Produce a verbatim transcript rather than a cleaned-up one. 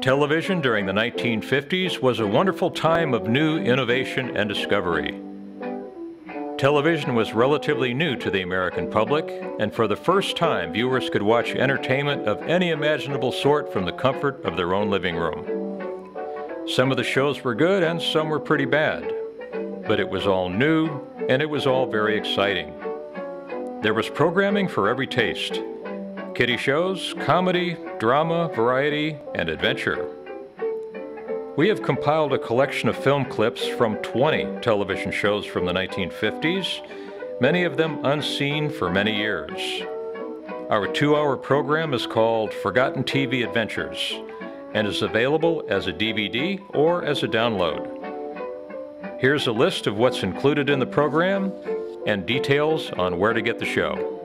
Television during the nineteen fifties was a wonderful time of new innovation and discovery. Television was relatively new to the American public, and for the first time, viewers could watch entertainment of any imaginable sort from the comfort of their own living room. Some of the shows were good and some were pretty bad, but it was all new and it was all very exciting. There was programming for every taste. Kiddie shows, comedy, drama, variety, and adventure. We have compiled a collection of film clips from twenty television shows from the nineteen fifties, many of them unseen for many years. Our two-hour program is called Forgotten T V Adventures and is available as a D V D or as a download. Here's a list of what's included in the program and details on where to get the show.